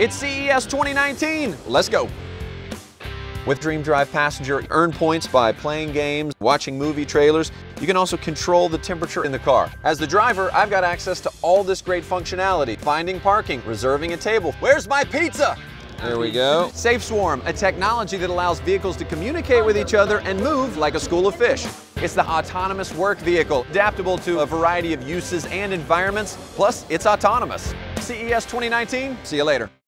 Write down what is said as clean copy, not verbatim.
It's CES 2019. Let's go. With Dream Drive Passenger, earn points by playing games, watching movie trailers. You can also control the temperature in the car. As the driver, I've got access to all this great functionality. Finding parking, reserving a table. Where's my pizza? There we go. Safe Swarm, a technology that allows vehicles to communicate with each other and move like a school of fish. It's the autonomous work vehicle, adaptable to a variety of uses and environments, plus it's autonomous. CES 2019, see you later.